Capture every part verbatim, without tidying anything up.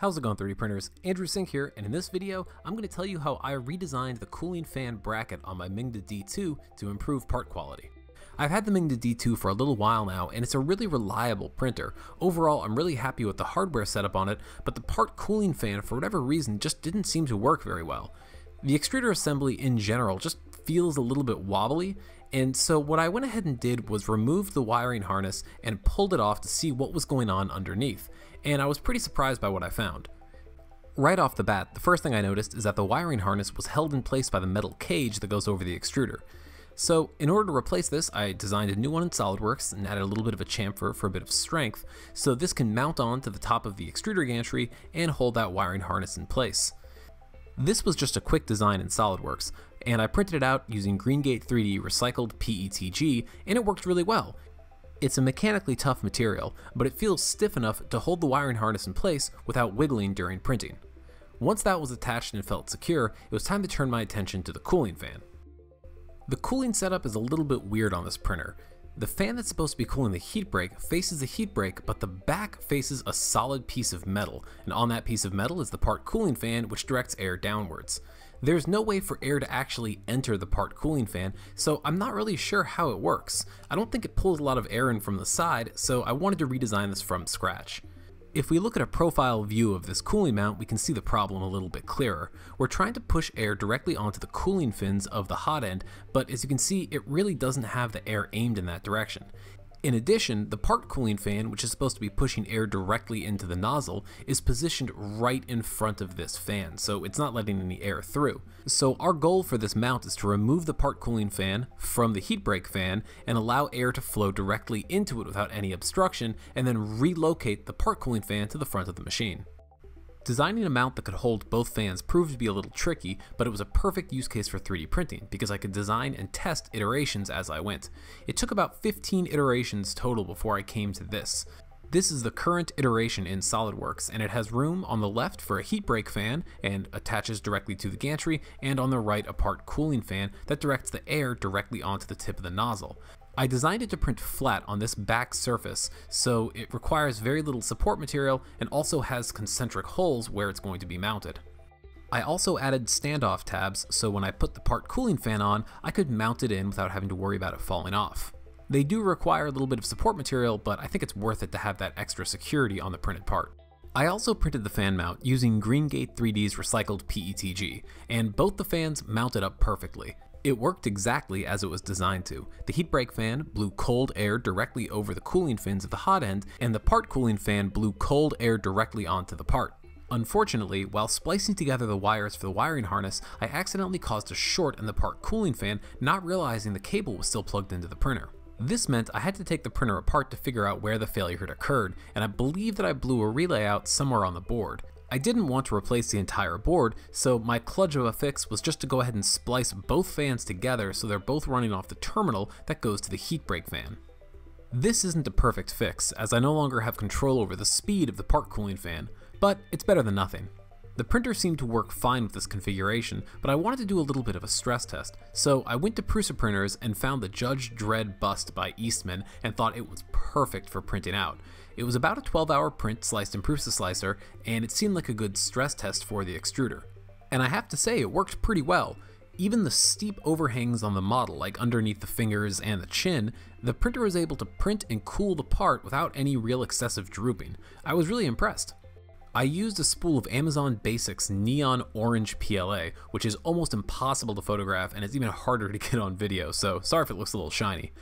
How's it going, three D printers? Andrew Sink here, and in this video, I'm going to tell you how I redesigned the cooling fan bracket on my Mingda D two to improve part quality. I've had the Mingda D two for a little while now, and it's a really reliable printer. Overall, I'm really happy with the hardware setup on it, but the part cooling fan, for whatever reason, just didn't seem to work very well. The extruder assembly in general just feels a little bit wobbly, and so what I went ahead and did was remove the wiring harness and pulled it off to see what was going on underneath. And I was pretty surprised by what I found. Right off the bat, the first thing I noticed is that the wiring harness was held in place by the metal cage that goes over the extruder. So in order to replace this, I designed a new one in SolidWorks and added a little bit of a chamfer for a bit of strength, so this can mount on to the top of the extruder gantry and hold that wiring harness in place. This was just a quick design in SolidWorks, and I printed it out using GreenGate three D recycled P E T G, and it worked really well. It's a mechanically tough material, but it feels stiff enough to hold the wiring harness in place without wiggling during printing. Once that was attached and felt secure, it was time to turn my attention to the cooling fan. The cooling setup is a little bit weird on this printer. The fan that's supposed to be cooling the heat break faces the heat break, but the back faces a solid piece of metal, and on that piece of metal is the part cooling fan, which directs air downwards. There's no way for air to actually enter the part cooling fan, so I'm not really sure how it works. I don't think it pulls a lot of air in from the side, so I wanted to redesign this from scratch. If we look at a profile view of this cooling mount, we can see the problem a little bit clearer. We're trying to push air directly onto the cooling fins of the hot end, but as you can see, it really doesn't have the air aimed in that direction. In addition, the part cooling fan, which is supposed to be pushing air directly into the nozzle, is positioned right in front of this fan, so it's not letting any air through. So our goal for this mount is to remove the part cooling fan from the heat break fan and allow air to flow directly into it without any obstruction, and then relocate the part cooling fan to the front of the machine. Designing a mount that could hold both fans proved to be a little tricky, but it was a perfect use case for three D printing because I could design and test iterations as I went. It took about fifteen iterations total before I came to this. This is the current iteration in SolidWorks, and it has room on the left for a heat break fan and attaches directly to the gantry, and on the right a part cooling fan that directs the air directly onto the tip of the nozzle. I designed it to print flat on this back surface, so it requires very little support material and also has concentric holes where it's going to be mounted. I also added standoff tabs, so when I put the part cooling fan on, I could mount it in without having to worry about it falling off. They do require a little bit of support material, but I think it's worth it to have that extra security on the printed part. I also printed the fan mount using GreenGate three D's recycled P E T G, and both the fans mounted up perfectly. It worked exactly as it was designed to. The heat break fan blew cold air directly over the cooling fins of the hot end, and the part cooling fan blew cold air directly onto the part. Unfortunately, while splicing together the wires for the wiring harness, I accidentally caused a short in the part cooling fan, not realizing the cable was still plugged into the printer. This meant I had to take the printer apart to figure out where the failure had occurred, and I believe that I blew a relay out somewhere on the board. I didn't want to replace the entire board, so my kludge of a fix was just to go ahead and splice both fans together so they're both running off the terminal that goes to the heat break fan. This isn't a perfect fix, as I no longer have control over the speed of the part cooling fan, but it's better than nothing. The printer seemed to work fine with this configuration, but I wanted to do a little bit of a stress test, so I went to Prusa Printers and found the Judge Dredd bust by Eastman and thought it was perfect for printing out. It was about a twelve hour print sliced in Prusa Slicer, and it seemed like a good stress test for the extruder. And I have to say, it worked pretty well. Even the steep overhangs on the model, like underneath the fingers and the chin, the printer was able to print and cool the part without any real excessive drooping. I was really impressed. I used a spool of Amazon Basics neon orange P L A, which is almost impossible to photograph, and it's even harder to get on video, so sorry if it looks a little shiny.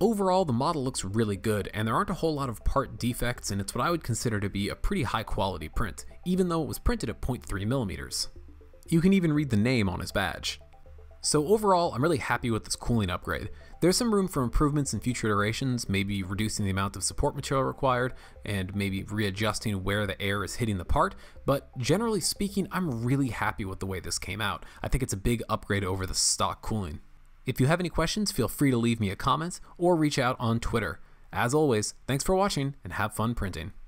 Overall, the model looks really good, and there aren't a whole lot of part defects, and it's what I would consider to be a pretty high quality print, even though it was printed at zero point three millimeters. You can even read the name on his badge. So overall, I'm really happy with this cooling upgrade. There's some room for improvements in future iterations, maybe reducing the amount of support material required, and maybe readjusting where the air is hitting the part, but generally speaking, I'm really happy with the way this came out. I think it's a big upgrade over the stock cooling. If you have any questions, feel free to leave me a comment or reach out on Twitter. As always, thanks for watching and have fun printing.